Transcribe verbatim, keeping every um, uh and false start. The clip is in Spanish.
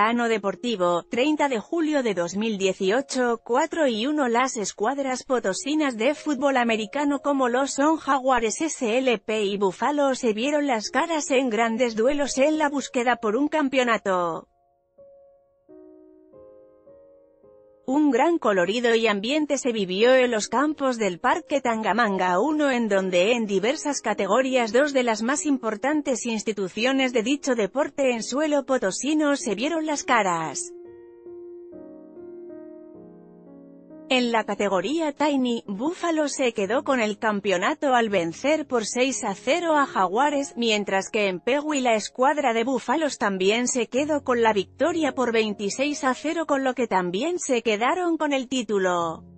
Plano Deportivo, treinta de julio de dos mil dieciocho, cuatro y uno. Las escuadras potosinas de fútbol americano como lo son Jaguares S L P y Búfalos se vieron las caras en grandes duelos en la búsqueda por un campeonato. Un gran colorido y ambiente se vivió en los campos del Parque Tangamanga uno, en donde en diversas categorías dos de las más importantes instituciones de dicho deporte en suelo potosino se vieron las caras. En la categoría Tiny, Búfalos se quedó con el campeonato al vencer por seis a cero a Jaguares, mientras que en Pegui la escuadra de Búfalos también se quedó con la victoria por veintiséis a cero, con lo que también se quedaron con el título.